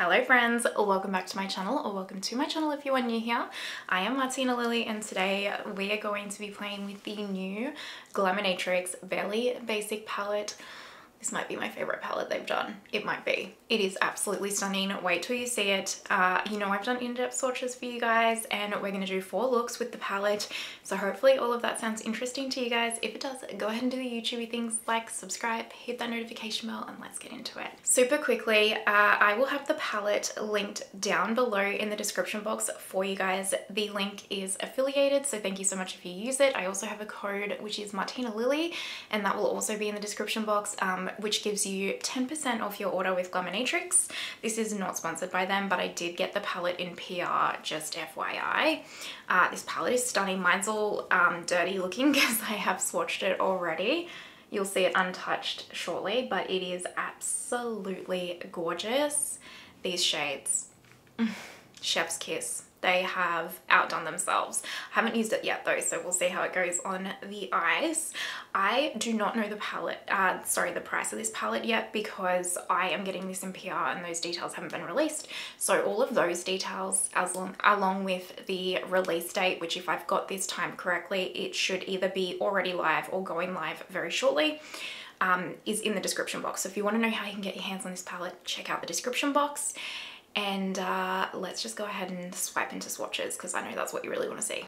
Hello friends, welcome back to my channel, or welcome to my channel if you are new here. I am Martina Lily and today we are going to be playing with the new Glaminatrix Barely Basic Palette. This might be my favorite palette they've done. It might be. It is absolutely stunning. Wait till you see it. You know I've done in-depth swatches for you guys and we're going to do 4 looks with the palette. So hopefully all of that sounds interesting to you guys. If it does, go ahead and do the YouTubey things like subscribe, hit that notification bell and let's get into it. Super quickly, I will have the palette linked down below in the description box for you guys. The link is affiliated, so thank you so much if you use it. I also have a code which is Martina Lily and that will also be in the description box. Which gives you 10% off your order with Glaminatrix. This is not sponsored by them, but I did get the palette in PR, just FYI. This palette is stunning. Mine's all dirty looking because I have swatched it already. You'll see it untouched shortly, but it is absolutely gorgeous. These shades, chef's kiss. They have outdone themselves. I haven't used it yet though, so we'll see how it goes on the eyes. I do not know the palette, the price of this palette yet, because I am getting this in PR and those details haven't been released. So all of those details, along with the release date, which if I've got this time correctly, it should either be already live or going live very shortly. Is in the description box. So if you want to know how you can get your hands on this palette, check out the description box. And let's just go ahead and swipe into swatches because I know that's what you really want to see.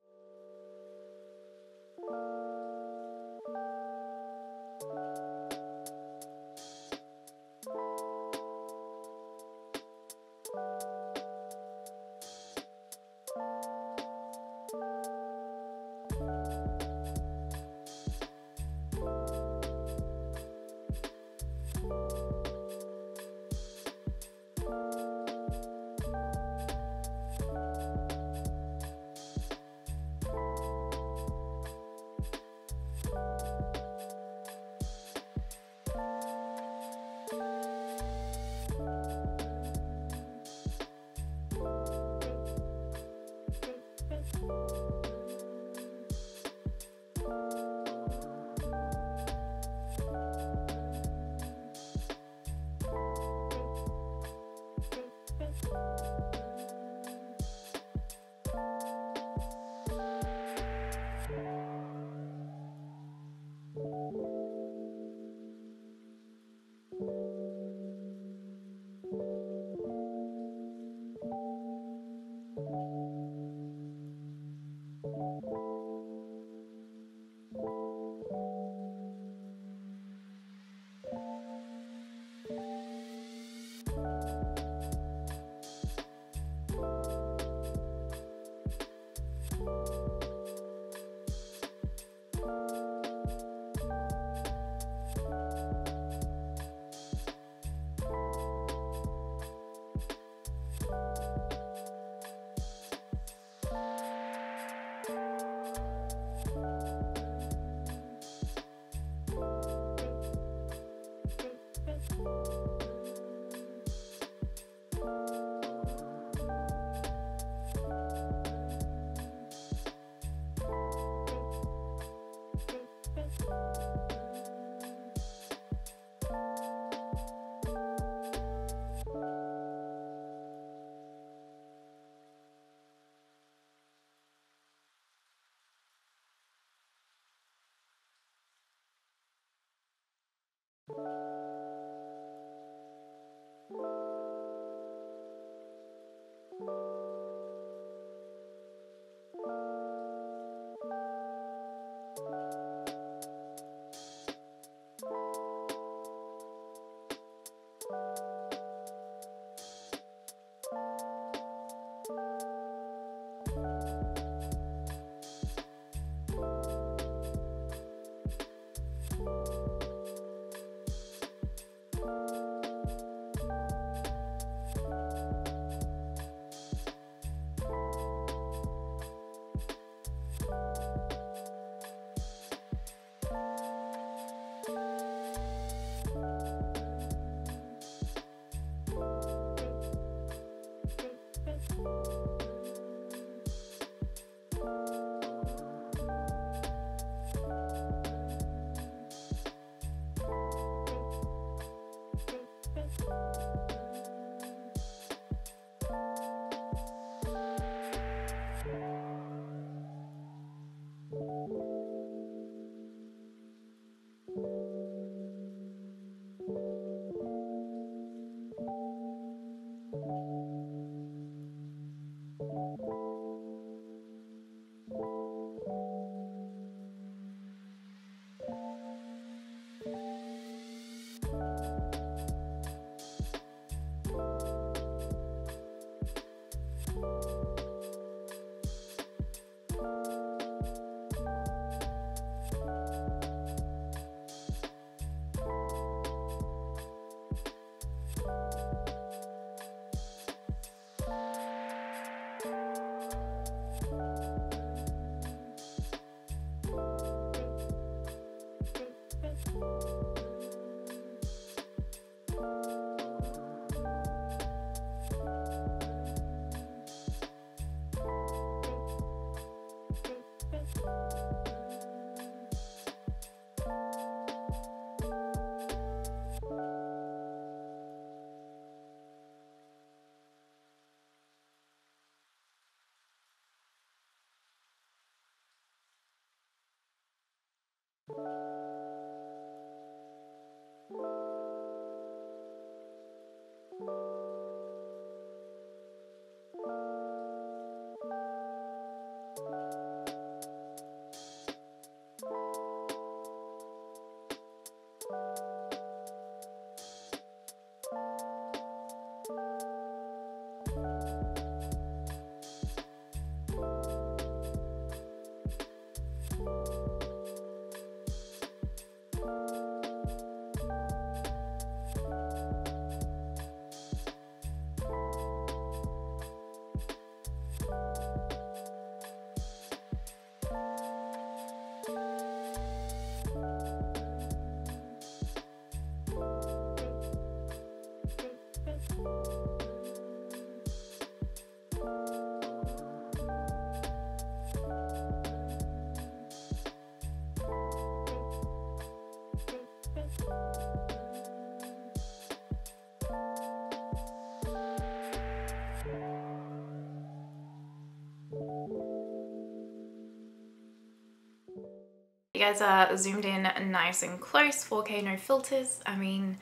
You guys are zoomed in nice and close, 4K, no filters. I mean,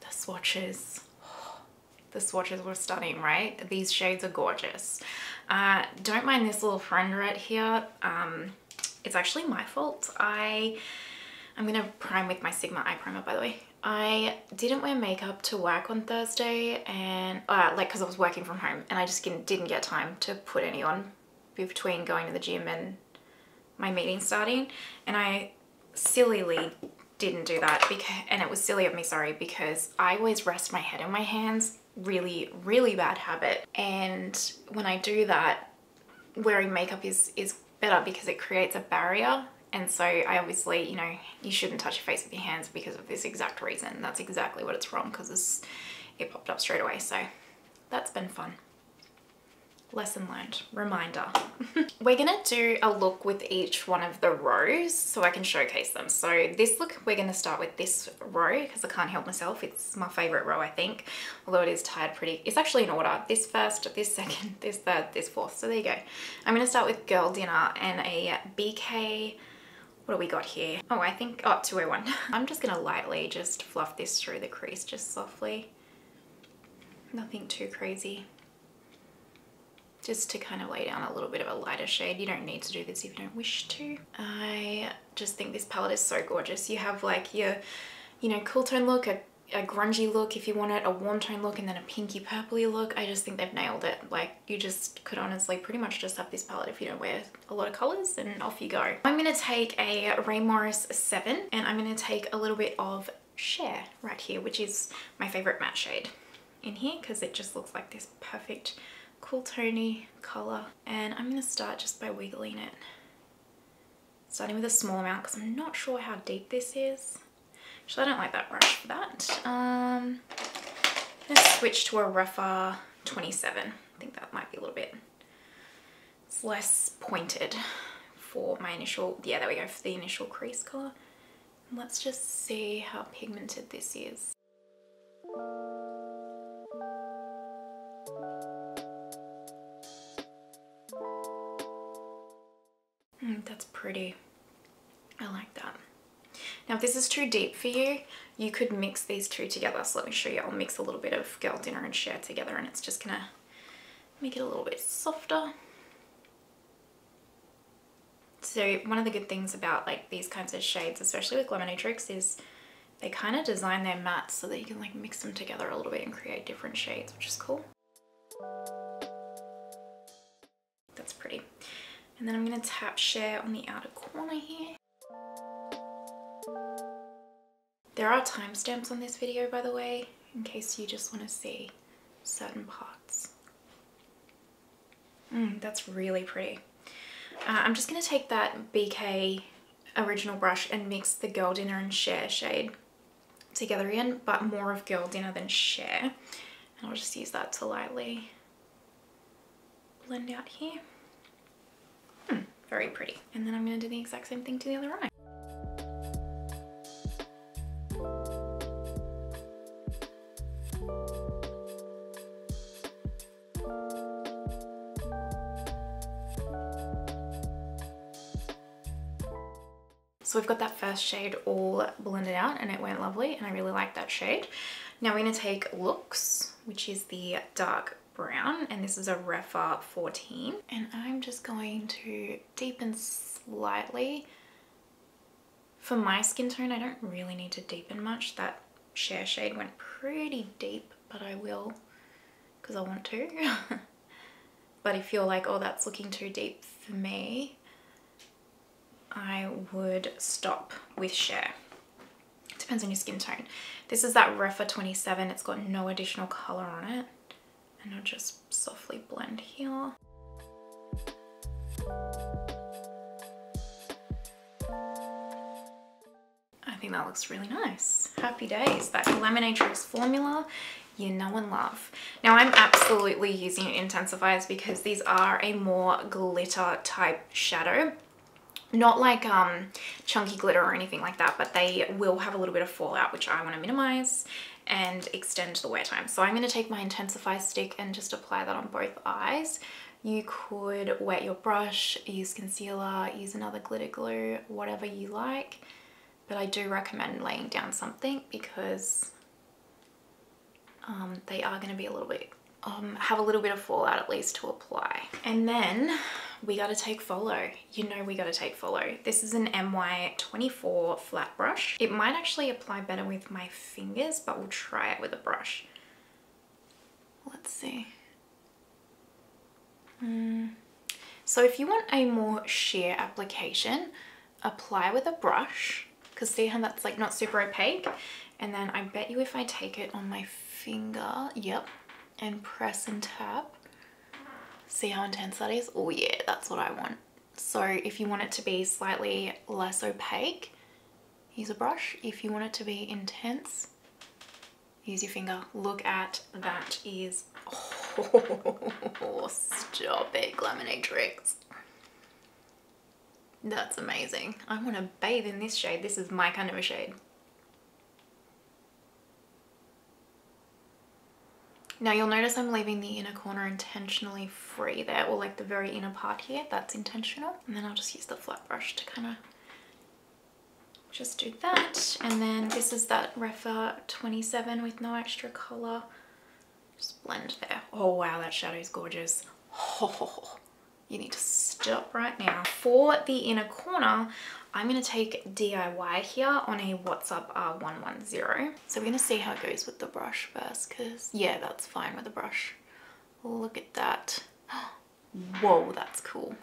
the swatches were stunning, right? These shades are gorgeous. Don't mind this little friend right here. It's actually my fault. I'm gonna prime with my Sigma eye primer, by the way. I didn't wear makeup to work on Thursday, and because I was working from home, and I just didn't get time to put any on between going to the gym and my meeting starting. And I sillily didn't do that, and it was silly of me, sorry, because I always rest my head in my hands. Really, really bad habit. And when I do that, wearing makeup is better because it creates a barrier. And so I obviously, you know, you shouldn't touch your face with your hands because of this exact reason. That's exactly what it's from, because it popped up straight away. So that's been fun. Lesson learned, reminder. We're gonna do a look with each one of the rows so I can showcase them. So this look, we're gonna start with this row because I can't help myself. It's my favorite row, I think, although it is tied pretty. It's actually in order. This first, this second, this third, this fourth. So there you go. I'm gonna start with Girl Dinner and a BK. What do we got here? Oh, I think, oh, 201. I'm just gonna lightly just fluff this through the crease, just softly. Nothing too crazy. Just to kind of lay down a little bit of a lighter shade. You don't need to do this if you don't wish to. I just think this palette is so gorgeous. You have like your, you know, cool tone look, a grungy look if you want it, a warm tone look, and then a pinky purpley look. I just think they've nailed it. Like, you just could honestly pretty much just have this palette if you don't wear a lot of colors, and off you go. I'm gonna take a Rae Morris 7, and I'm gonna take a little bit of Share right here, which is my favorite matte shade in here, because it just looks like this perfect cool tony color. And I'm going to start just by wiggling it, starting with a small amount because I'm not sure how deep this is. Actually, I don't like that brush for that. Let's switch to a Refa 27. I think that might be a little bit, it's less pointed for my initial, yeah, there we go, for the initial crease color. And let's just see how pigmented this is. That's pretty. I like that. Now if this is too deep for you, you could mix these two together. So let me show you. I'll mix a little bit of Girl Dinner and Share together, and it's just gonna make it a little bit softer. So one of the good things about like these kinds of shades, especially with Glaminatrix, is they kind of design their mattes so that you can like mix them together a little bit and create different shades, which is cool. That's pretty. And then I'm going to tap Share on the outer corner here. There are timestamps on this video, by the way, in case you just want to see certain parts. That's really pretty. I'm just going to take that BK original brush and mix the Girl Dinner and Share shade together again, but more of Girl Dinner than Share. And I'll just use that to lightly blend out here. Very pretty. And then I'm going to do the exact same thing to the other eye. So we've got that first shade all blended out and it went lovely, and I really like that shade. Now we're going to take Looks, which is the dark brown, and this is a Refa 14, and I'm just going to deepen slightly. For my skin tone, I don't really need to deepen much. That Share shade went pretty deep, but I will, because I want to. But if you're like, oh, that's looking too deep for me, I would stop with Share. Depends on your skin tone. This is that Refa 27. It's got no additional color on it. And I'll just softly blend here. I think that looks really nice. Happy days. That Glaminatrix formula you know and love. Now I'm absolutely using intensifiers because these are a more glitter type shadow. Not like chunky glitter or anything like that, but they will have a little bit of fallout, which I want to minimize and extend the wear time. So I'm going to take my intensify stick and just apply that on both eyes You could wet your brush, use concealer, use another glitter glue, whatever you like. But I do recommend laying down something because they are going to be a little bit, have a little bit of fallout at least to apply. And then we got to take follow. You know we got to take follow. This is an MY24 flat brush. It might actually apply better with my fingers, but we'll try it with a brush. Let's see. So if you want a more sheer application, apply with a brush, because see how that's like not super opaque. And then I bet you if I take it on my finger, yep, and press and tap, see how intense that is? Oh yeah, that's what I want. So if you want it to be slightly less opaque, use a brush. If you want it to be intense, use your finger. Look at that. Is oh, stop it, Glaminatrix. That's amazing. I want to bathe in this shade. This is my kind of a shade. Now you'll notice I'm leaving the inner corner intentionally free there, or like the very inner part here, that's intentional. And then I'll just use the flat brush to kind of just do that. And then this is that Refa 27 with no extra color. Just blend there. Oh wow, that shadow's gorgeous. Oh, you need to stop right now. For the inner corner, I'm going to take DIY here on a WhatsApp R110. So we're going to see how it goes with the brush first, because yeah, that's fine with the brush. Look at that. Whoa, that's cool.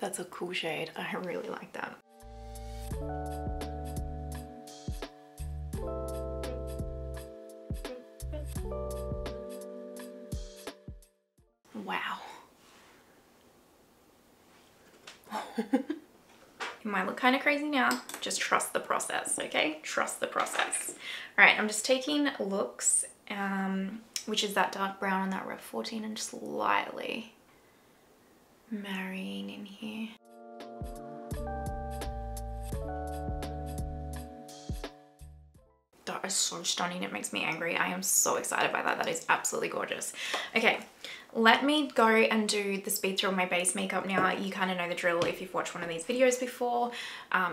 That's a cool shade. I really like that. Wow. It might look kind of crazy now. Just trust the process, okay? Trust the process. All right, I'm just taking looks, which is that dark brown on that Ref 14, and just lightly marrying in here. That is so stunning. It makes me angry. I am so excited by that. That is absolutely gorgeous. Okay, let me go and do the speed through on my base makeup now. You kind of know the drill if you've watched one of these videos before.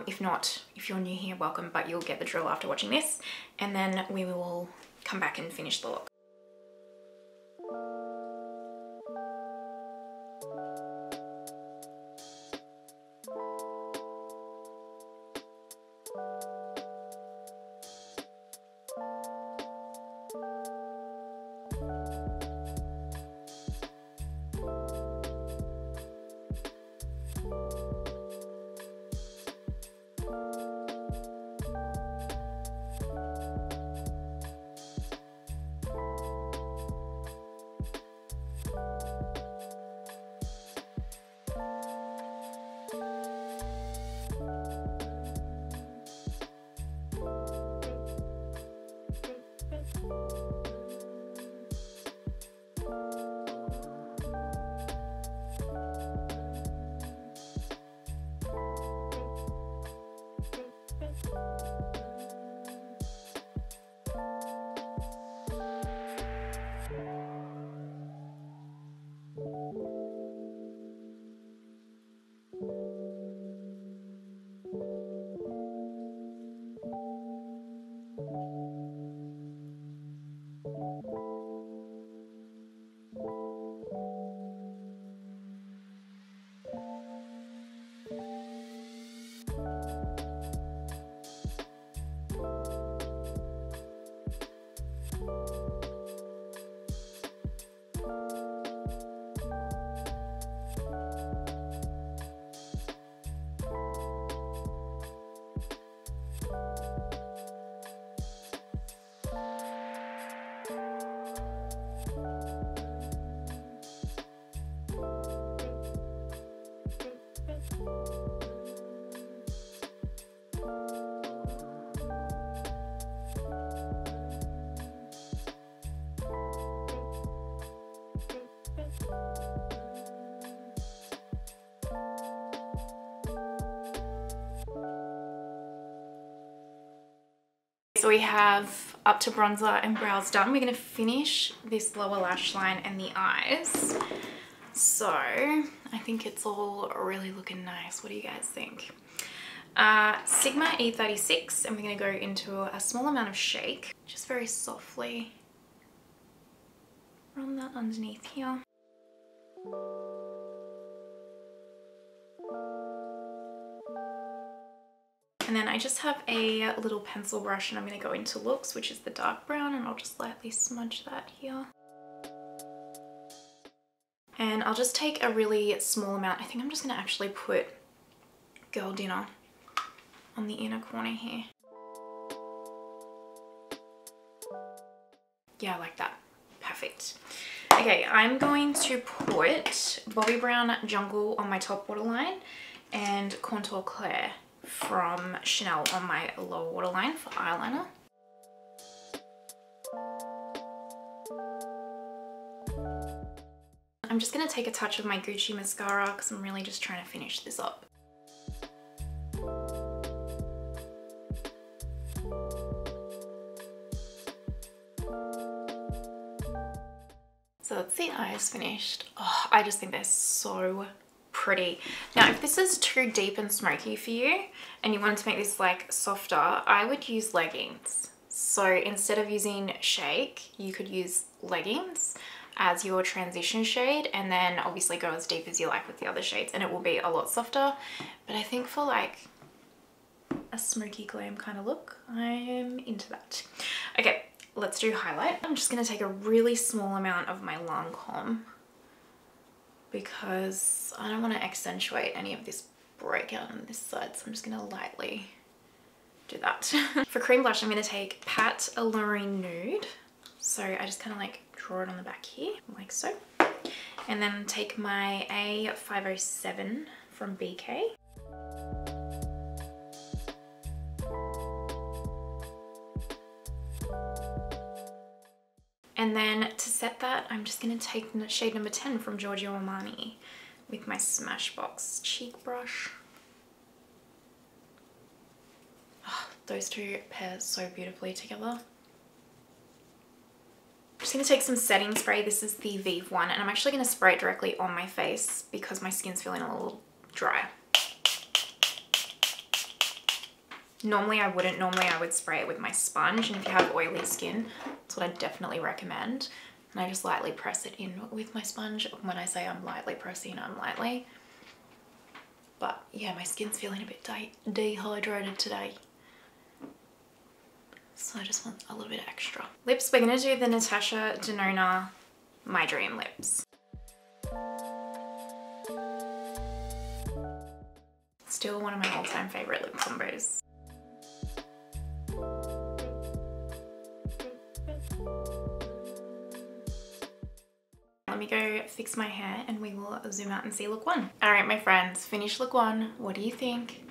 If not, if you're new here, welcome, but you'll get the drill after watching this. And then we will come back and finish the look. So we have up to bronzer and brows done. We're going to finish this lower lash line and the eyes. So I think it's all really looking nice. What do you guys think? Sigma E36, and we're going to go into a small amount of shake, just very softly run that underneath here. And then I just have a little pencil brush and I'm going to go into looks, which is the dark brown, and I'll just lightly smudge that here. And I'll just take a really small amount. I think I'm just going to actually put Girl Dinner on the inner corner here. Yeah, I like that. Perfect. Okay, I'm going to put Bobbi Brown Jungle on my top waterline and Contour Claire from Chanel on my lower waterline for eyeliner. I'm just going to take a touch of my Gucci mascara because I'm really just trying to finish this up. So that's the eyes finished. Oh, I just think they're so pretty. Now, if this is too deep and smoky for you and you wanted to make this like softer, I would use leggings. So instead of using shake, you could use leggings as your transition shade, and then obviously go as deep as you like with the other shades and it will be a lot softer. But I think for like a smoky glam kind of look, I'm into that. Okay, let's do highlight. I'm just going to take a really small amount of my Lancome because I don't want to accentuate any of this breakout on this side, so I'm just going to lightly do that. For cream blush, I'm going to take Pat Allure Nude. So I just kind of like draw it on the back here, like so. And then take my A507 from BK. And then to set that, I'm just going to take shade number 10 from Giorgio Armani with my Smashbox cheek brush. Oh, those two pair so beautifully together. I'm just going to take some setting spray. This is the Vive one, and I'm actually going to spray it directly on my face because my skin's feeling a little dry. Normally I wouldn't. Normally I would spray it with my sponge, and if you have oily skin, that's what I definitely recommend. And I just lightly press it in with my sponge. When I say I'm lightly pressing, I'm lightly. But yeah, my skin's feeling a bit dehydrated today. So I just want a little bit extra. Lips, we're going to do the Natasha Denona My Dream Lips. Still one of my all-time favourite lip combos. Let me go fix my hair and we will zoom out and see look one. Alright my friends, finish look one. What do you think?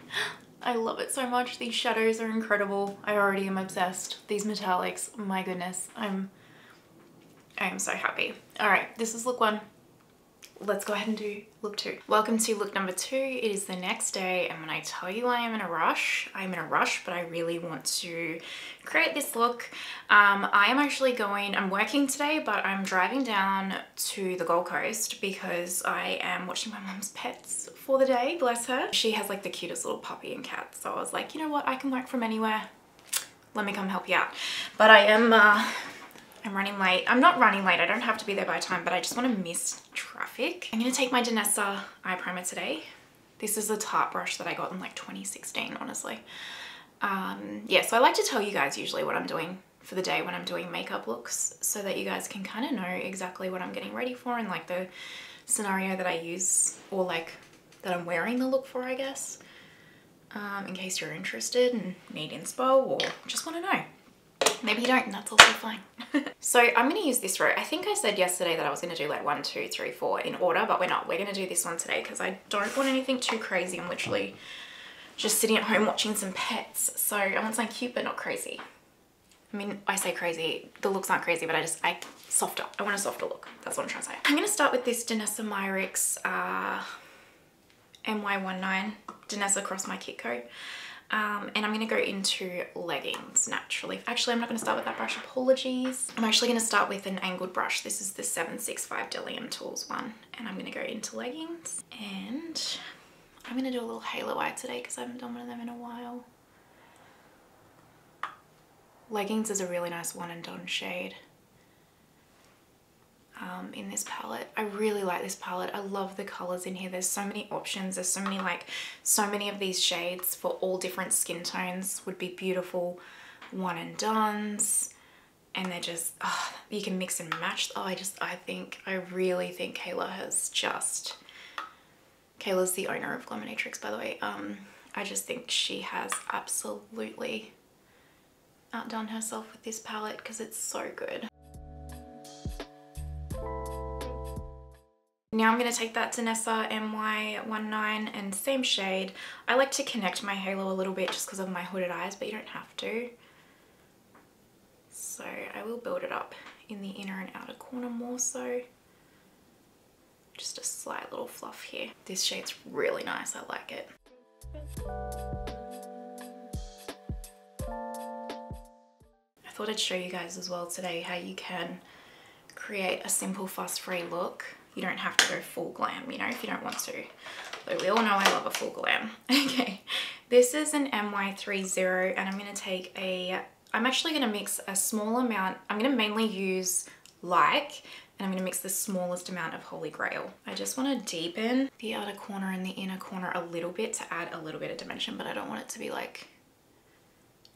I love it so much. These shadows are incredible. I already am obsessed. These metallics, my goodness, I am so happy. All right, this is look one. Let's go ahead and do look two. Welcome to look number two. It is the next day, and when I tell you I am in a rush, I'm in a rush, but I really want to create this look. I am actually going, I'm working today, but I'm driving down to the Gold Coast because I am watching my mum's pets for the day, bless her. She has like the cutest little puppy and cat, so I was like, you know what, I can work from anywhere. Let me come help you out. But I am, I'm running late. I'm not running late. I don't have to be there by time, but I just want to miss traffic. I'm going to take my Danessa eye primer today. This is a Tarte brush that I got in like 2016, honestly. Yeah, so I like to tell you guys usually what I'm doing for the day when I'm doing makeup looks so that you guys can kind of know exactly what I'm getting ready for and like the scenario that I use or like that I'm wearing the look for, I guess, in case you're interested and need inspo or just want to know. Maybe you don't, and that's also fine. So I'm going to use this row. I think I said yesterday that I was going to do like 1, 2, 3, 4 in order, but we're not. We're going to do this one today because I don't want anything too crazy. I'm literally just sitting at home watching some pets. So I want something cute, but not crazy. I mean, I say crazy. The looks aren't crazy, but I softer. I want a softer look. That's what I'm trying to say. I'm going to start with this Danessa Myricks MY19. Danessa crossed my kit code. And I'm going to go into leggings naturally. Actually, I'm not going to start with that brush, apologies. I'm actually going to start with an angled brush. This is the 765 Delium Tools one. And I'm going to go into leggings. And I'm going to do a little halo eye today because I haven't done one of them in a while. Leggings is a really nice one and done shade in this palette. I really like this palette. I love the colors in here. There's so many options. There's so many of these shades for all different skin tones. Would be beautiful one and dones, and they're just, oh, you can mix and match. Oh, I really think Kayla has just, Kayla's the owner of Glaminatrix, by the way. I just think she has absolutely outdone herself with this palette because it's so good. Now I'm going to take that Danessa MY19 and same shade. I like to connect my halo a little bit just because of my hooded eyes, but you don't have to. So I will build it up in the inner and outer corner more so. Just a slight little fluff here. This shade's really nice. I like it. I thought I'd show you guys as well today how you can create a simple fuss-free look. You don't have to go full glam, you know, if you don't want to. But we all know I love a full glam. Okay, this is an MY30 and I'm going to take a, I'm actually going to mix a small amount. I'm going to mainly use Like, and I'm going to mix the smallest amount of Holy Grail. I just want to deepen the outer corner and the inner corner a little bit to add a little bit of dimension, but I don't want it to be like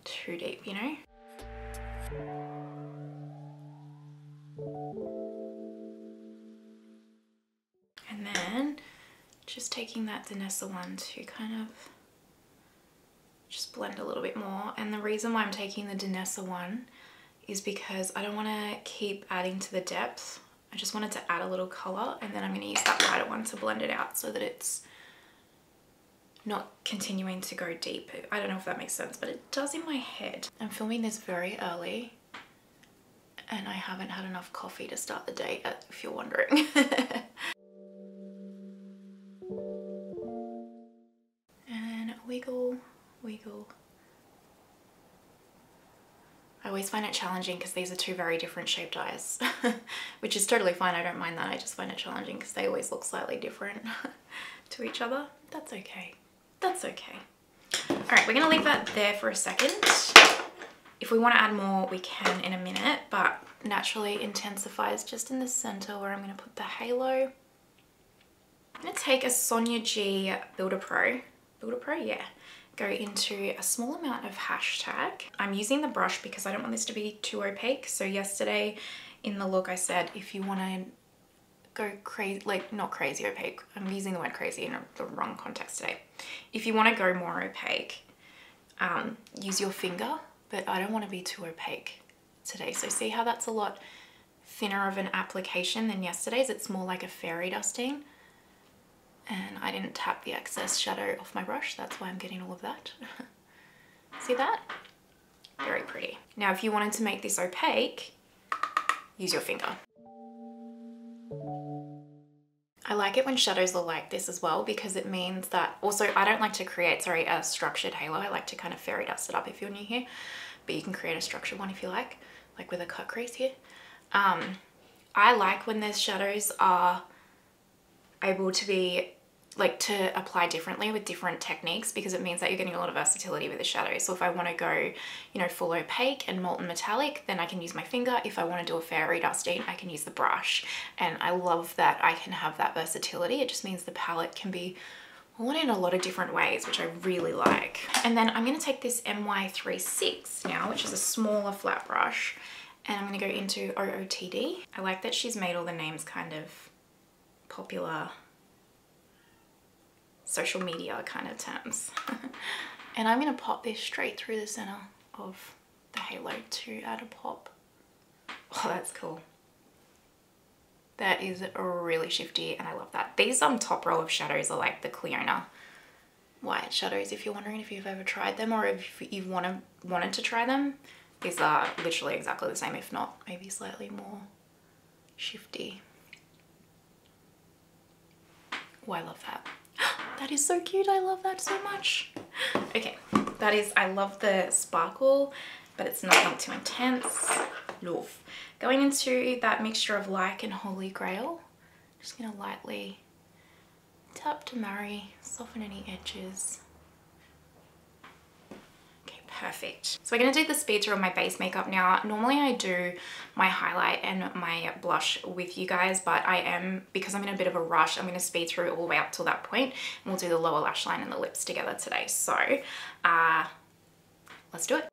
too deep, you know? And then just taking that Danessa one to kind of just blend a little bit more. And the reason why I'm taking the Danessa one is because I don't want to keep adding to the depth. I just wanted to add a little color, and then I'm going to use that lighter one to blend it out so that it's not continuing to go deep. I don't know if that makes sense, but it does in my head. I'm filming this very early and I haven't had enough coffee to start the day, if you're wondering. Wiggle, wiggle. I always find it challenging because these are two very different shaped eyes, which is totally fine. I don't mind that. I just find it challenging because they always look slightly different to each other. That's okay. That's okay. All right, we're going to leave that there for a second. If we want to add more, we can in a minute, but naturally intensifies just in the center where I'm going to put the halo. I'm going to take a Sonia G Builder Pro, yeah. Go into a small amount of hashtag. I'm using the brush because I don't want this to be too opaque. So yesterday in the look I said, if you want to go crazy, like not crazy opaque, I'm using the word crazy in the wrong context today. If you want to go more opaque, use your finger, but I don't want to be too opaque today. So see how that's a lot thinner of an application than yesterday's? It's more like a fairy dusting. And I didn't tap the excess shadow off my brush. That's why I'm getting all of that. See that? Very pretty. Now, if you wanted to make this opaque, use your finger. I like it when shadows are like this as well, because it means that, also I don't like to create, a structured halo. I like to kind of fairy dust it up if you're new here, but you can create a structured one if you like with a cut crease here. I like when those shadows are able to be to apply differently with different techniques, because it means that you're getting a lot of versatility with the shadow. So if I want to go, you know, full opaque and molten metallic, then I can use my finger. If I want to do a fairy dusting, I can use the brush. And I love that I can have that versatility. It just means the palette can be worn in a lot of different ways, which I really like. And then I'm going to take this MY36 now, which is a smaller flat brush, and I'm going to go into OOTD. I like that she's made all the names kind of popular social media kind of terms. And I'm going to pop this straight through the center of the halo to add a pop. Oh, that's cool. That is really shifty and I love that. These top row of shadows are like the Kleona white shadows, if you're wondering if you've ever tried them or if you've wanted to try them. These are literally exactly the same, if not maybe slightly more shifty. Oh, I love that. That is so cute. I love that so much. Okay, That is, I love the sparkle, but it's not too intense. Love. Going into that mixture of Like and Holy Grail, I'm just going to lightly tap to marry, soften any edges. Perfect. So we're going to do the speed through of my base makeup now. Normally I do my highlight and my blush with you guys, but I am, because I'm in a bit of a rush, I'm going to speed through all the way up till that point, and we'll do the lower lash line and the lips together today. So let's do it.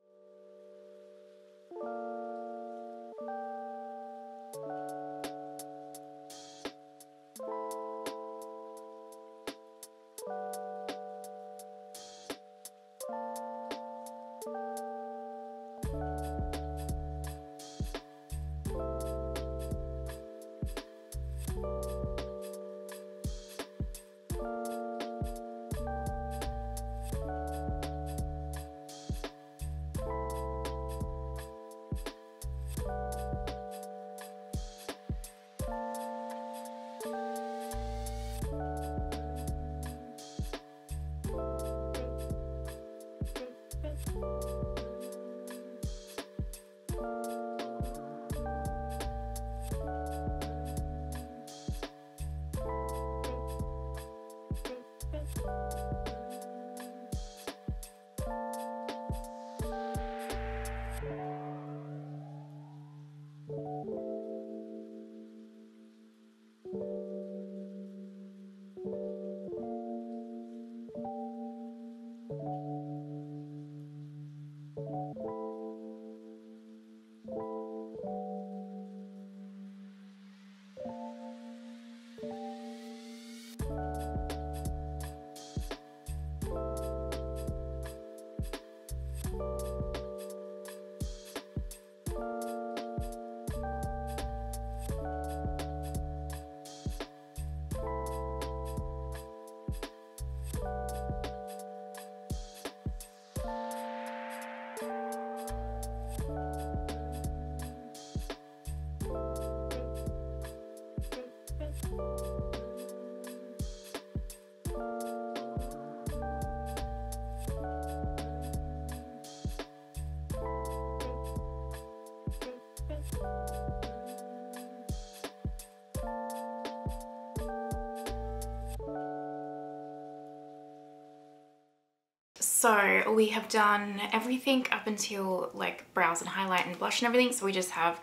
So we have done everything up until like brows and highlight and blush and everything, so we just have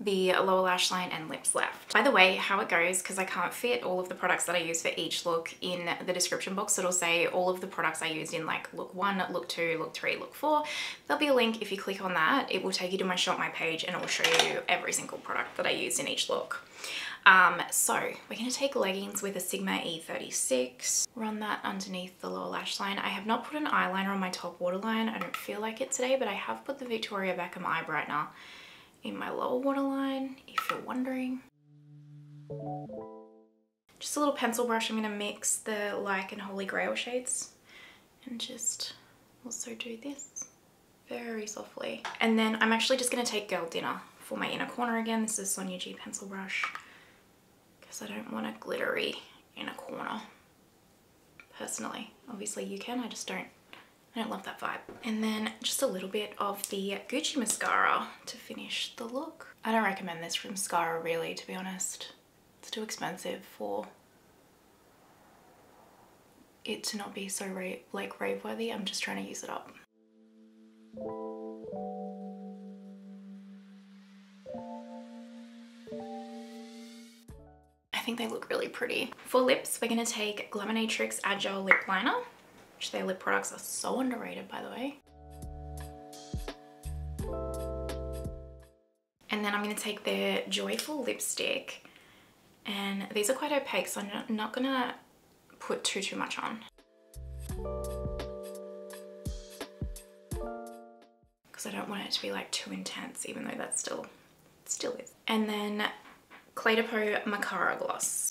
the lower lash line and lips left. By the way, how it goes, because I can't fit all of the products that I use for each look in the description box, it'll say all of the products I used in like look 1, look 2, look 3, look 4. There'll be a link. If you click on that, it will take you to my Shop My page and it will show you every single product that I used in each look. So we're going to take leggings with a Sigma E36, run that underneath the lower lash line. I have not put an eyeliner on my top waterline. I don't feel like it today, but I have put the Victoria Beckham eye brightener in my lower waterline, if you're wondering. Just a little pencil brush, I'm going to mix the Like and Holy Grail shades and just also do this very softly. And then I'm actually just going to take Girl Dinner for my inner corner again. This is Sonia G pencil brush because I don't want a glittery inner corner personally. Obviously you can, I just don't. I don't love that vibe. And then just a little bit of the Gucci mascara to finish the look. I don't recommend this for mascara really, to be honest. It's too expensive for it to not be so rave worthy. I'm just trying to use it up. I think they look really pretty. For lips, we're going to take Glaminatrix Agile Lip Liner. Which their lip products are so underrated, by the way. And then I'm going to take their Joyful lipstick, and these are quite opaque, so I'm not going to put too much on because I don't want it to be like too intense, even though that still is. And then Clé de Peau Macara Gloss.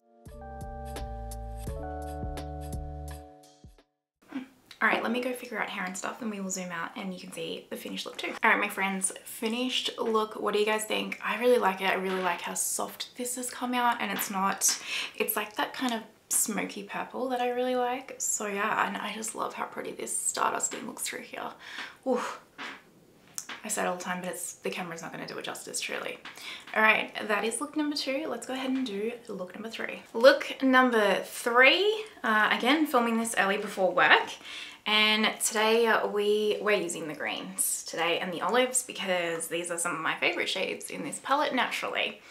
Alright, let me go figure out hair and stuff and we will zoom out and you can see the finished look too. Alright my friends, finished look. What do you guys think? I really like it. I really like how soft this has come out and it's not, it's like that kind of smoky purple that I really like. So yeah, and I just love how pretty this Stardust thing looks through here. Ooh. I say it all the time, but it's, the camera's not going to do it justice, truly. All right, that is look number two. Let's go ahead and do look number three. Look number three, again, filming this early before work. And today we're using the greens today and the olives because these are some of my favorite shades in this palette naturally.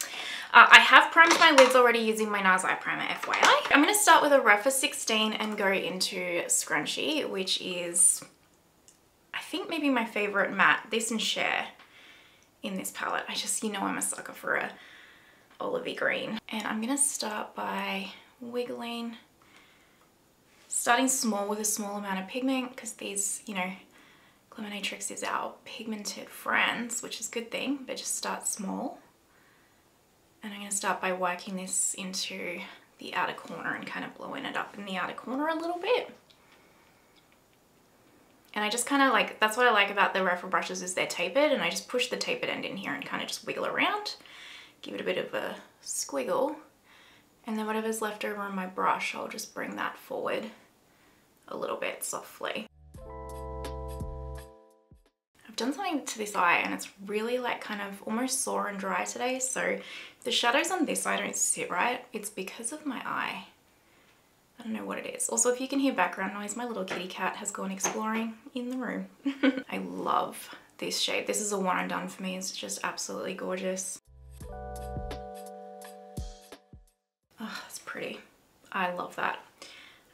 I have primed my lids already using my Nars Eye Primer, FYI. I'm going to start with a Refa 16 and go into Scrunchie, which is... I think maybe my favorite matte, this and Share in this palette. I just, you know, I'm a sucker for a olivey green. And I'm gonna start by wiggling, starting small with a small amount of pigment because these, you know, Glaminatrix is our pigmented friends, which is a good thing, but just start small. And I'm gonna start by working this into the outer corner and kind of blowing it up in the outer corner a little bit. And I just kind of like, that's what I like about the Refa brushes is they're tapered, and I just push the tapered end in here and kind of just wiggle around, give it a bit of a squiggle. And then whatever's left over on my brush, I'll just bring that forward a little bit softly. I've done something to this eye and it's really like kind of almost sore and dry today. So the shadows on this eye don't sit right. It's because of my eye. I don't know what it is. Also, if you can hear background noise, my little kitty cat has gone exploring in the room. I love this shade. This is a one and done for me. It's just absolutely gorgeous. Oh, it's pretty. I love that.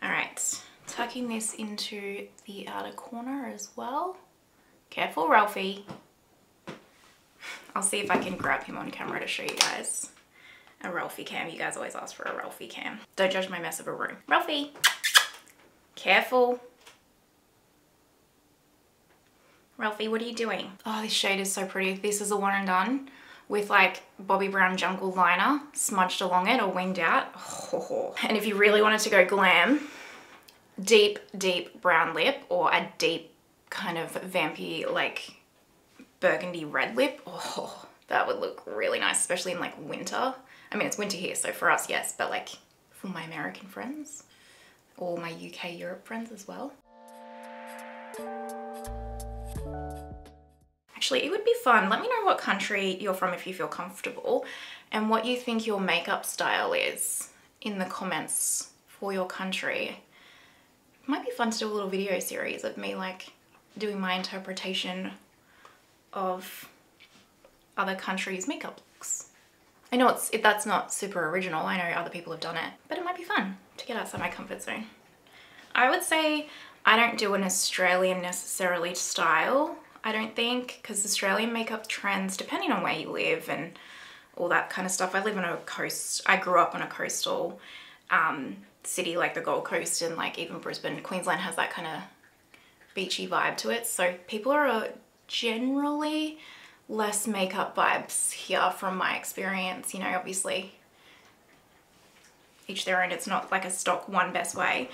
All right, tucking this into the outer corner as well. Careful, Ralphie. I'll see if I can grab him on camera to show you guys. A Ralphie cam. You guys always ask for a Ralphie cam. Don't judge my mess of a room. Ralphie! Careful! Ralphie, what are you doing? Oh, this shade is so pretty. This is a one and done with like Bobbi Brown Jungle liner smudged along it or winged out. Oh. And if you really wanted to go glam, deep, deep brown lip or a deep kind of vampy like burgundy red lip. Oh, that would look really nice, especially in like winter. I mean, it's winter here, so for us, yes, but like for my American friends or my UK, Europe friends as well. Actually, it would be fun. Let me know what country you're from if you feel comfortable and what you think your makeup style is in the comments for your country. It might be fun to do a little video series of me like doing my interpretation of other countries' makeup looks. I know that's not super original, I know other people have done it, but it might be fun to get outside my comfort zone. I would say I don't do an Australian necessarily style, I don't think, because Australian makeup trends, depending on where you live and all that kind of stuff. I live on a coast, I grew up on a coastal city like the Gold Coast, and like even Brisbane, Queensland has that kind of beachy vibe to it. So people are generally less makeup vibes here from my experience, you know, obviously each their own, it's not like a stock one best way.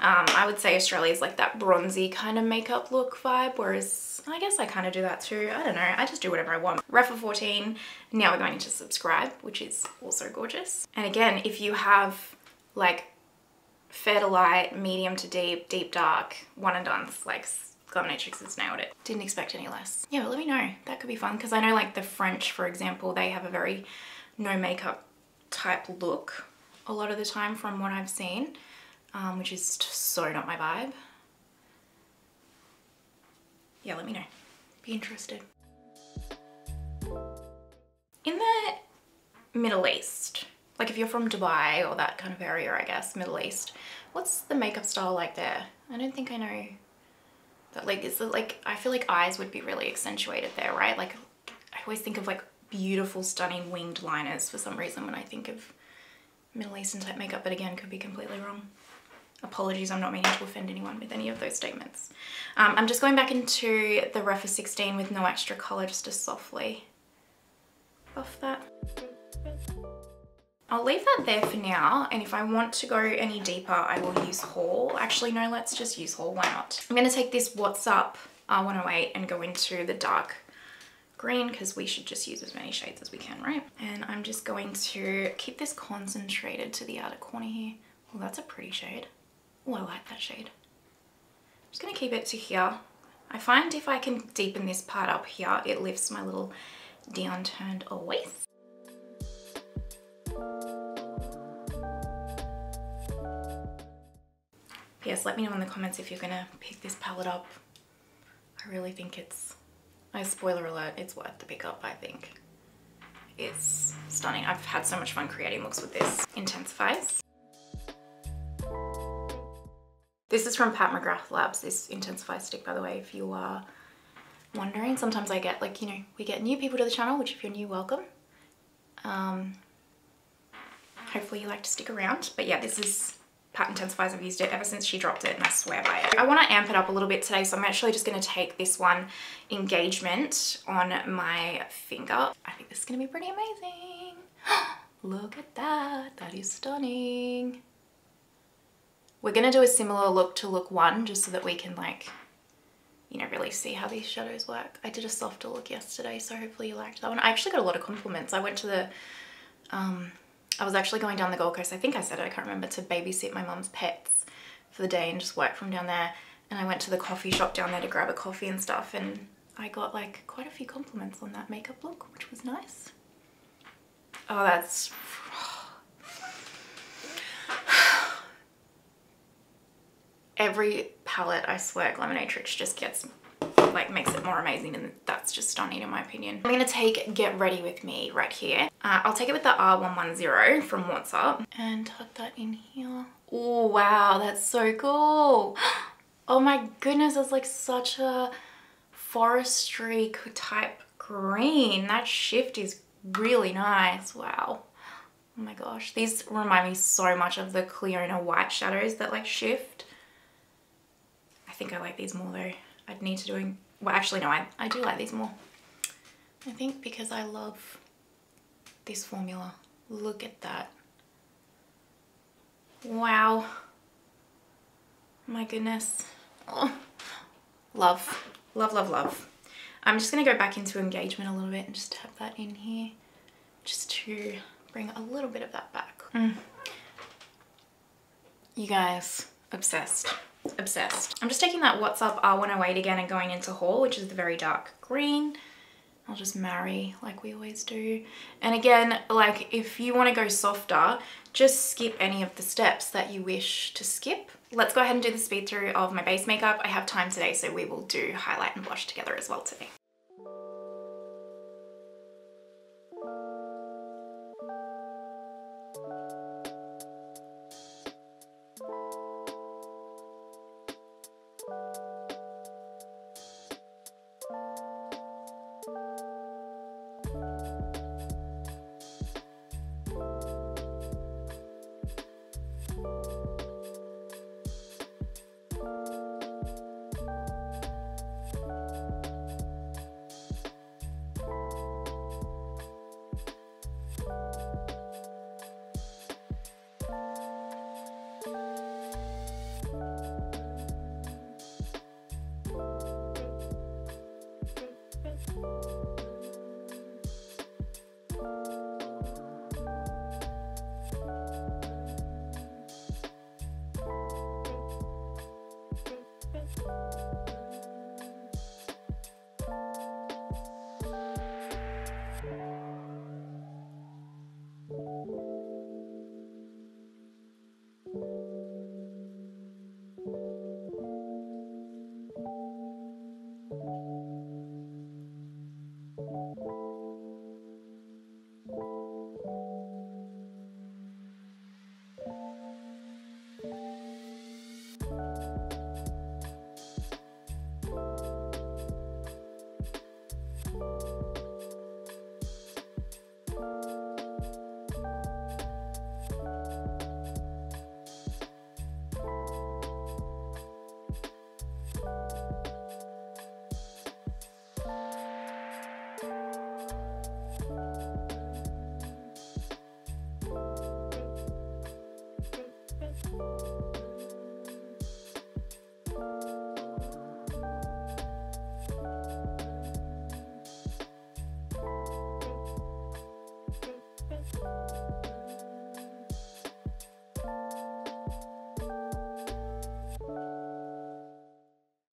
I would say Australia is like that bronzy kind of makeup look vibe, whereas I guess I kind of do that too. I don't know, I just do whatever I want. Refa 14, now we're going into Subscribe, which is also gorgeous. And again, if you have like fair to light, medium to deep, deep dark, one and done, like Glaminatrix has nailed it. Didn't expect any less. Yeah, but let me know. That could be fun because I know like the French, for example, they have a very no makeup type look a lot of the time from what I've seen, which is so not my vibe. Yeah, let me know. Be interested. In the Middle East, like if you're from Dubai or that kind of area, I guess, Middle East, what's the makeup style like there? I don't think I know. That like, is it like, I feel like eyes would be really accentuated there, right? Like I always think of like beautiful, stunning winged liners for some reason when I think of Middle Eastern type makeup, but again, could be completely wrong. Apologies, I'm not meaning to offend anyone with any of those statements. I'm just going back into the Refa 16 with no extra color, just to softly buff that. I'll leave that there for now, and if I want to go any deeper, I will use Haul. Actually, no, let's just use Haul, why not? I'm gonna take this WhatsApp R108 and go into the dark green because we should just use as many shades as we can, right? And I'm just going to keep this concentrated to the outer corner here. Well, that's a pretty shade. Oh, I like that shade. I'm just going to keep it to here. I find if I can deepen this part up here, it lifts my little downturned waist. Yes, let me know in the comments if you're going to pick this palette up. I really think it's, spoiler alert, it's worth the pick up, I think. It's stunning. I've had so much fun creating looks with this. Intensifies. This is from Pat McGrath Labs, this Intensify stick, by the way, if you are wondering. Sometimes I get, like, you know, we get new people to the channel, which if you're new, welcome. Hopefully you like to stick around. But yeah, this is Pat Intensifies. I've used it ever since she dropped it and I swear by it. I want to amp it up a little bit today, so I'm actually just going to take this one, Engagement, on my finger. I think this is going to be pretty amazing. Look at that. That is stunning. We're going to do a similar look to look one just so that we can, like, you know, really see how these shadows work. I did a softer look yesterday, so hopefully you liked that one. I actually got a lot of compliments. I went to the, I was actually going down the Gold Coast, I think I said it, I can't remember, to babysit my mum's pets for the day and just work from down there. And I went to the coffee shop down there to grab a coffee and stuff, and I got, like, quite a few compliments on that makeup look, which was nice. Oh, that's... Every palette, I swear, Glaminatrix just gets, like, makes it more amazing, and that's just stunning in my opinion. I'm gonna take Get Ready With Me right here. I'll take it with the R110 from WhatsApp and tuck that in here. Oh, wow, that's so cool. Oh my goodness, that's like such a forestry type green. That shift is really nice, wow. Oh my gosh, these remind me so much of the Kleona white shadows that, like, shift. I think I like these more though. I'd need to do, well actually no, I do like these more. I think because I love this formula. Look at that. Wow. My goodness. Oh. Love, love, love, love. I'm just gonna go back into Engagement a little bit and just tap that in here just to bring a little bit of that back. You guys, obsessed. Obsessed. I'm just taking that WhatsApp R108 again and going into Hall, which is the very dark green. I'll just marry like we always do. And again, like, if you want to go softer, just skip any of the steps that you wish to skip. Let's go ahead and do the speed through of my base makeup. I have time today, so we will do highlight and blush together as well today.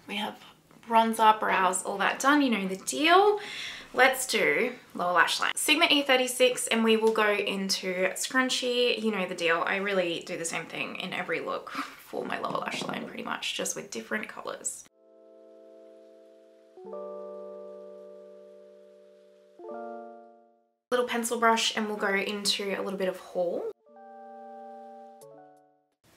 We have bronzer, brows, all that done. You know the deal. Let's do lower lash line. Sigma E36, and we will go into scrunchie. You know the deal. I really do the same thing in every look for my lower lash line pretty much, just with different colors. Little pencil brush, and we'll go into a little bit of haul.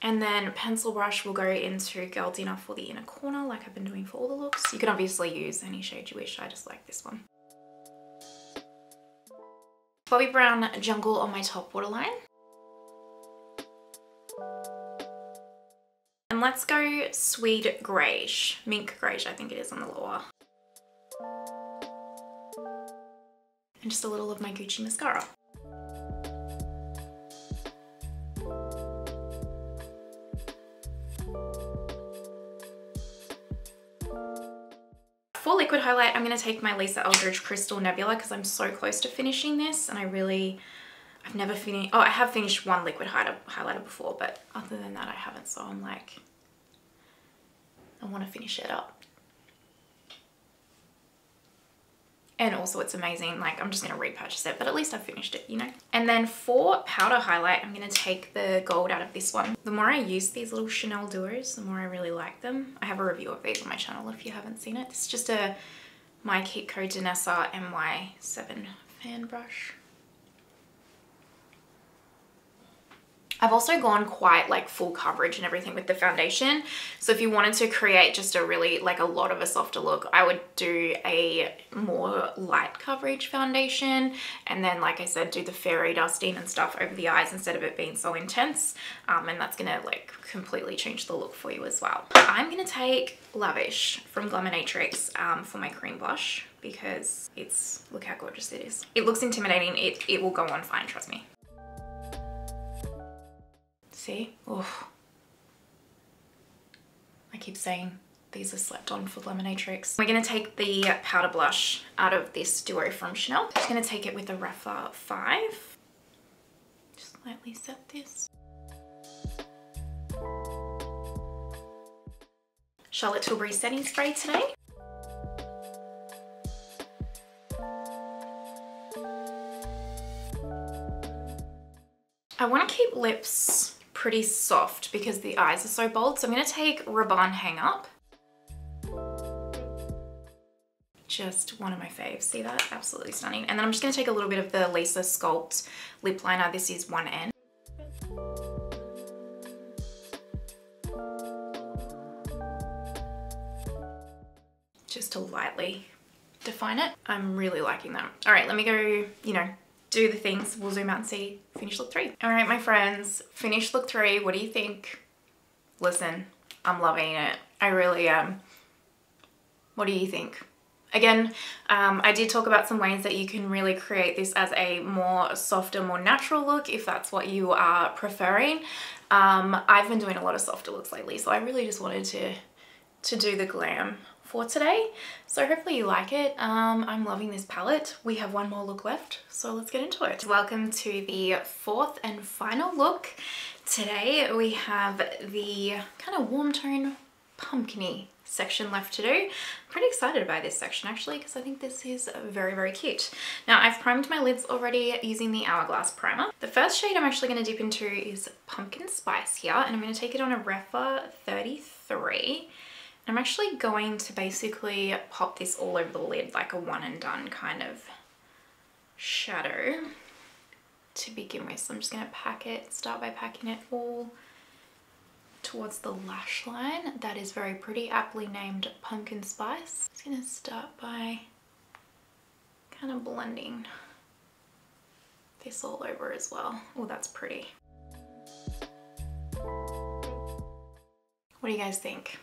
And then pencil brush will go into Girl Dinner for the inner corner, like I've been doing for all the looks. You can obviously use any shade you wish. I just like this one. Bobbi Brown Jungle on my top waterline. And let's go Swede Greyish, Mink Greyish I think it is on the lower. And just a little of my Gucci mascara. For liquid highlight, I'm going to take my Lisa Eldridge Crystal Nebula because I'm so close to finishing this, and I've never finished. Oh, I have finished one liquid highlighter before, but other than that I haven't, so I'm like, I want to finish it up. And also it's amazing, like I'm just going to repurchase it, but at least I've finished it, you know. And then for powder highlight, I'm going to take the gold out of this one. The more I use these little Chanel duos, the more I really like them. I have a review of these on my channel if you haven't seen it. It's just a My Kit Co Danessa MY7 fan brush. I've also gone quite like full coverage and everything with the foundation. So if you wanted to create just a really like a lot of a softer look, I would do a more light coverage foundation. And then, like I said, do the fairy dusting and stuff over the eyes instead of it being so intense. And that's going to like completely change the look for you as well. I'm going to take Lavish from Glaminatrix for my cream blush because it's, look how gorgeous it is. It looks intimidating. It will go on fine, trust me. See? Oh, I keep saying these are slept on for Glaminatrix. We're going to take the powder blush out of this duo from Chanel. I'm just going to take it with a Refa 5. Just lightly set this. Charlotte Tilbury setting spray today. I want to keep lips pretty soft because the eyes are so bold, so I'm going to take Raban Hang Up. Just one of my faves. See that? Absolutely stunning. And then I'm just going to take a little bit of the Lisa Sculpt lip liner. This is 1N. Just to lightly define it. I'm really liking that. All right, let me go, you know, do the things. We'll zoom out and see finish look 3. All right, my friends, finish look 3. What do you think? Listen, I'm loving it. I really am. What do you think? Again, I did talk about some ways that you can really create this as a more softer, more natural look if that's what you are preferring. I've been doing a lot of softer looks lately, so I really just wanted to do the glam for today. So hopefully you like it. I'm loving this palette. We have one more look left, so let's get into it. Welcome to the fourth and final look. Today we have the kind of warm tone pumpkin-y section left to do. I'm pretty excited by this section actually because I think this is very, very cute. Now I've primed my lids already using the Hourglass primer. The first shade I'm actually going to dip into is Pumpkin Spice here, and I'm going to take it on a Refa 33. I'm actually going to basically pop this all over the lid like a one and done kind of shadow to begin with. So I'm just going to pack it, start by packing it all towards the lash line. That is very pretty, aptly named Pumpkin Spice. I'm just going to start by kind of blending this all over as well. Oh, that's pretty. What do you guys think?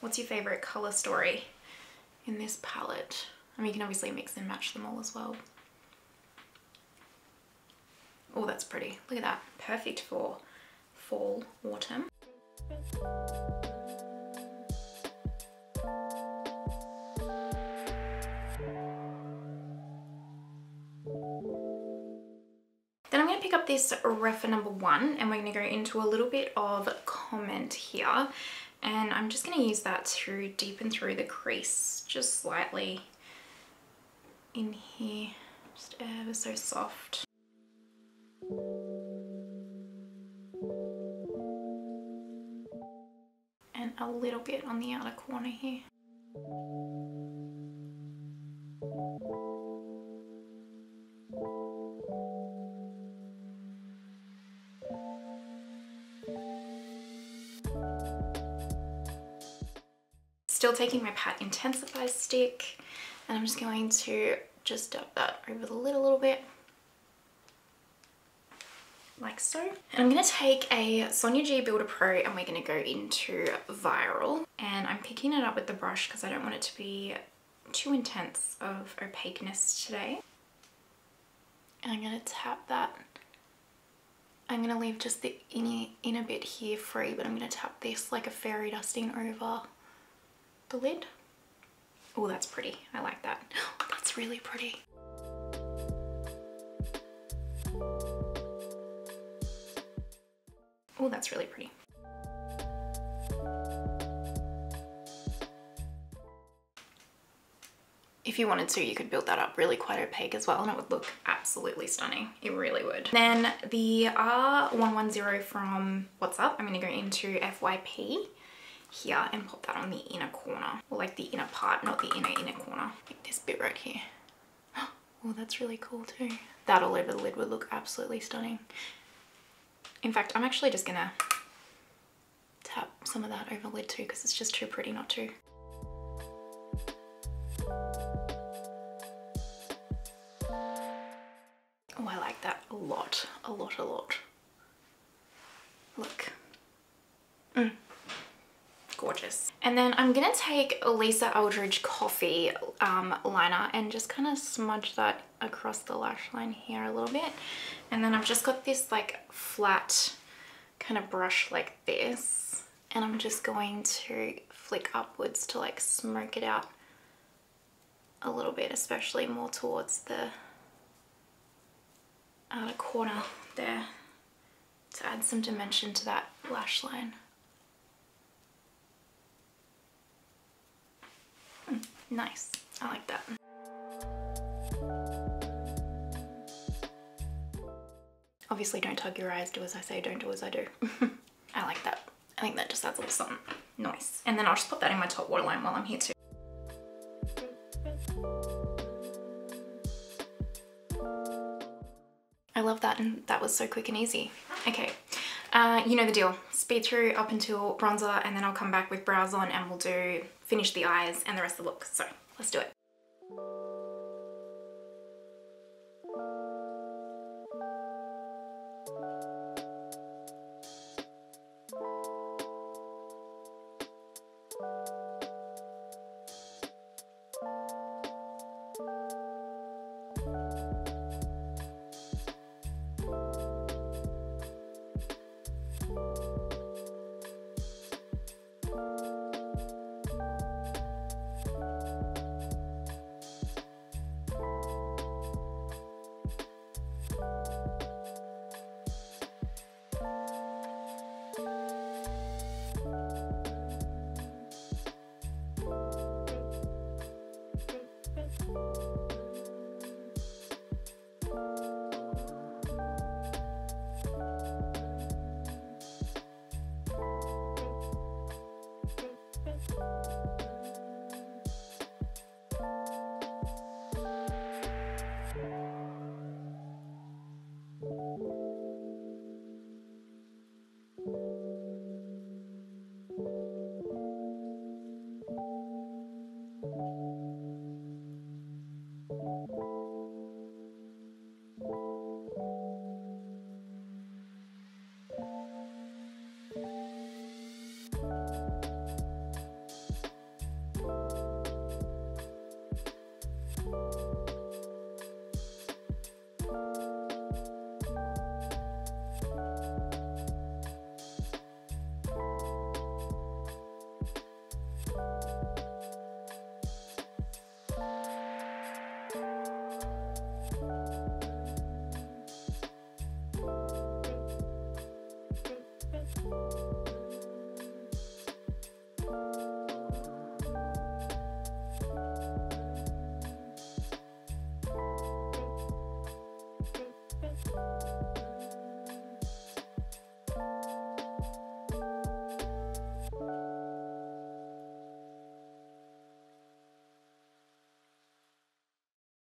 What's your favorite color story in this palette? I mean, you can obviously mix and match them all as well. Oh, that's pretty. Look at that. Perfect for fall, autumn. Then I'm going to pick up this Refa number 1, and we're going to go into a little bit of comment here. and I'm just going to use that to deepen through the crease just slightly in here, just ever so soft. And a little bit on the outer corner here. Still taking my Pat Intensify stick, and I'm just going to just dab that over the lid a little bit, like so. And I'm going to take a Sonia G Builder Pro and we're going to go into Viral. And I'm picking it up with the brush because I don't want it to be too intense of opaqueness today. And I'm going to tap that. I'm going to leave just the inner bit here free, but I'm going to tap this like a fairy dusting over the lid. Oh, that's pretty. I like that. That's really pretty. Oh, that's really pretty. If you wanted to, you could build that up really quite opaque as well, and it would look absolutely stunning. It really would. Then the R110 from WhatsApp, I'm going to go into FYP here and pop that on the inner corner, or like the inner part, not the inner corner, like this bit right here. Oh, that's really cool too. That all over the lid would look absolutely stunning. In fact, I'm actually just gonna tap some of that over the lid too, because it's just too pretty not to. Oh, I like that a lot, a lot, a lot. Look. Gorgeous. And then I'm gonna take Lisa Eldridge Coffee liner and just kind of smudge that across the lash line here a little bit. And then I've just got this like flat kind of brush like this, and I'm just going to flick upwards to like smoke it out a little bit, especially more towards the outer corner there, to add some dimension to that lash line. Nice, I like that. Obviously don't tug your eyes, do as I say, don't do as I do. I like that. I think that just adds a little something nice. And then I'll just put that in my top waterline while I'm here too. I love that, and that was so quick and easy. Okay. You know the deal. Speed through up until bronzer, and then I'll come back with brows on and we'll finish the eyes and the rest of the look. So let's do it.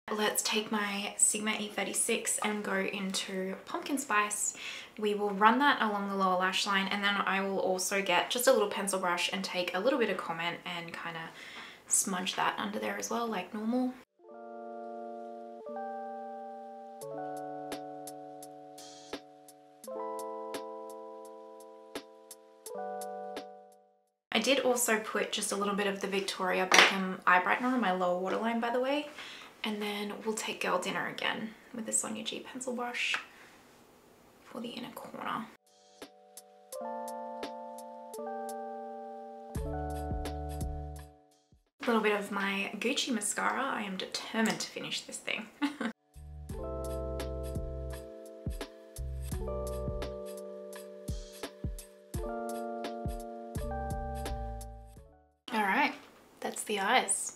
Let's take my Sigma E36 and go into Pumpkin Spice. We will run that along the lower lash line, and then I will also get just a little pencil brush and take a little bit of comment and kind of smudge that under there as well, like normal. I did also put just a little bit of the Victoria Beckham eye brightener on my lower waterline, by the way. And then we'll take Girl Dinner again with the Sonia G pencil brush for the inner corner. A little bit of my Gucci mascara. I am determined to finish this thing. All right, that's the eyes.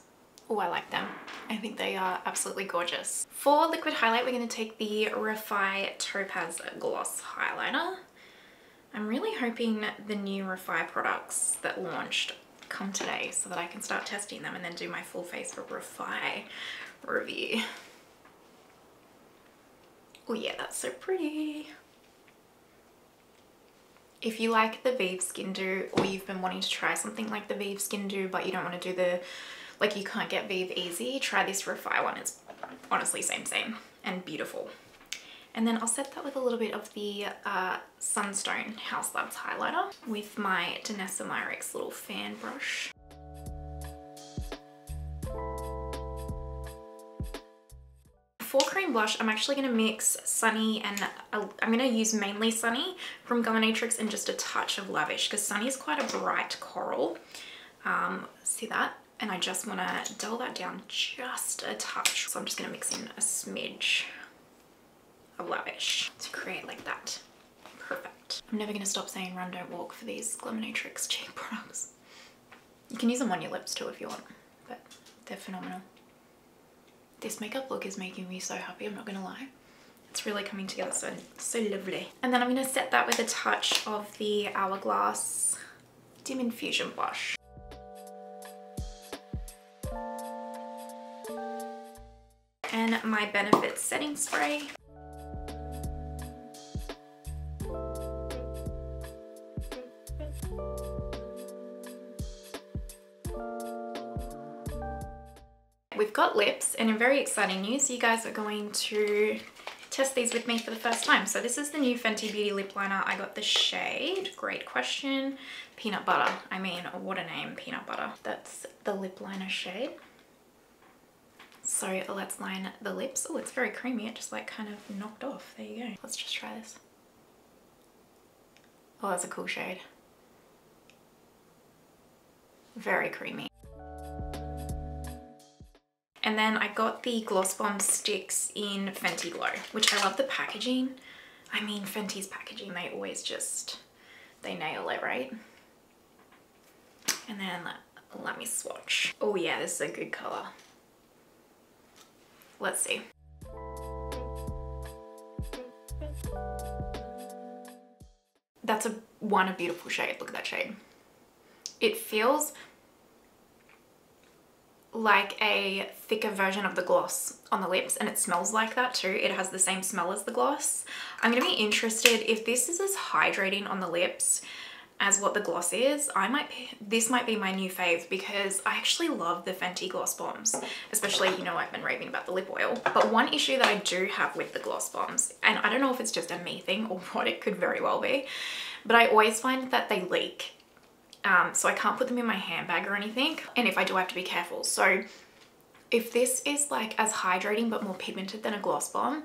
Oh, I like them. I think they are absolutely gorgeous. For liquid highlight, we're going to take the Refy Topaz Gloss Highlighter. I'm really hoping the new Refy products that launched come today so that I can start testing them and then do my full face for Refy review. Oh yeah, that's so pretty. If you like the Vive Skin Do, or you've been wanting to try something like the Vive Skin Do but you don't want to do the, like, you can't get Vive easy, try this Refy one. It's honestly same and beautiful. And then I'll set that with a little bit of the Sunstone House Labs highlighter with my Danessa Myricks little fan brush. For cream blush, I'm actually going to mix Sunny and I'm going to use mainly Sunny from Glaminatrix and just a touch of Lavish, because Sunny is quite a bright coral. See that? And I just want to dull that down just a touch. So I'm just going to mix in a smidge of Lavish to create like that. Perfect. I'm never going to stop saying run, don't walk for these Glaminatrix cheek products. You can use them on your lips too if you want, but they're phenomenal. This makeup look is making me so happy, I'm not going to lie. It's really coming together so lovely. And then I'm going to set that with a touch of the Hourglass Dim Infusion Blush. And my Benefit setting spray. We've got lips, and in very exciting news, you guys are going to test these with me for the first time. So this is the new Fenty Beauty lip liner. I got the shade, great question, Peanut Butter. I mean, what a name, Peanut Butter. That's the lip liner shade. So let's line the lips. Oh, it's very creamy. It just like kind of knocked off. There you go. Let's just try this. Oh, that's a cool shade. Very creamy. And then I got the Gloss Bomb sticks in Fenty Glow, which I love the packaging. I mean, Fenty's packaging, they always just, they nail it, right? And then let me swatch. Oh yeah, this is a good color. Let's see. That's a beautiful shade. Look at that shade. It feels like a thicker version of the gloss on the lips, and it smells like that too. It has the same smell as the gloss. I'm going to be interested if this is as hydrating on the lips as what the gloss is. This might be my new fave, because I actually love the Fenty Gloss Bombs, especially, you know, I've been raving about the lip oil. But one issue that I do have with the Gloss Bombs, and I don't know if it's just a me thing or what, it could very well be, but I always find that they leak. So I can't put them in my handbag or anything. And if I do, I have to be careful. So if this is like as hydrating but more pigmented than a Gloss Bomb,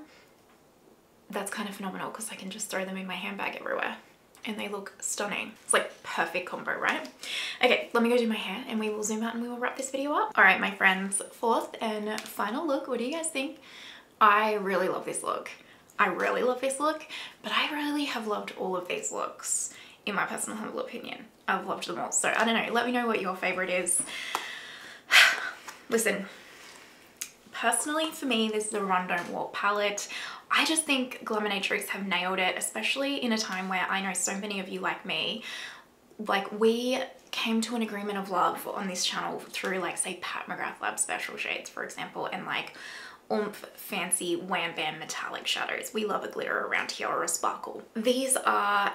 that's kind of phenomenal, because I can just throw them in my handbag everywhere. And they look stunning. It's like perfect combo, right? Okay, let me go do my hair and we will zoom out and we will wrap this video up. All right, my friends, fourth and final look. What do you guys think? I really love this look. I really love this look, but I really have loved all of these looks in my personal humble opinion. I've loved them all. So I don't know, let me know what your favorite is. Listen, personally for me, this is the Run Don't Walk palette. I just think Glaminatrix have nailed it, especially in a time where I know so many of you like me, like we came to an agreement of love on this channel through like say Pat McGrath Labs Special Shades, for example, and like oomph, fancy, wham bam metallic shadows. We love a glitter around here, or a sparkle. These are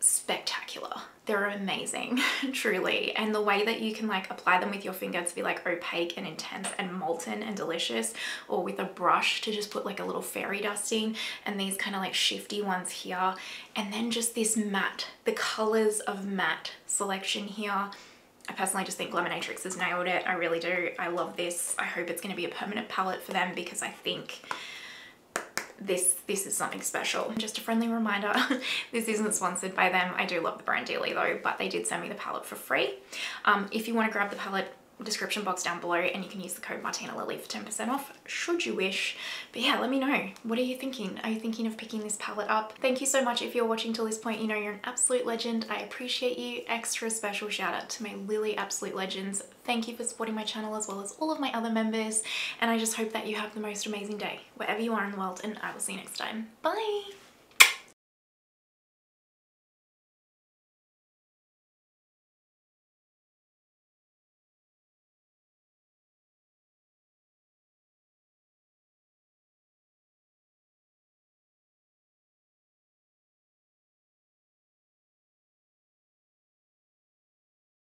spectacular. They're amazing, truly. And the way that you can like apply them with your finger to be like opaque and intense and molten and delicious, or with a brush to just put like a little fairy dusting, and these kind of like shifty ones here. And then just this matte, the colors of matte selection here. I personally just think Glaminatrix has nailed it. I really do. I love this. I hope it's going to be a permanent palette for them, because I think this is something special. Just a friendly reminder, this isn't sponsored by them. I do love the brand dearly though, but they did send me the palette for free. If you want to grab the palette, description box down below, and you can use the code Martina Lily for 10% off should you wish. But yeah, let me know, what are you thinking? Are you thinking of picking this palette up? Thank you so much if you're watching till this point. You know you're an absolute legend. I appreciate you. Extra special shout out to my Lily absolute legends. Thank you for supporting my channel, as well as all of my other members, and I just hope that you have the most amazing day wherever you are in the world, and I will see you next time. Bye.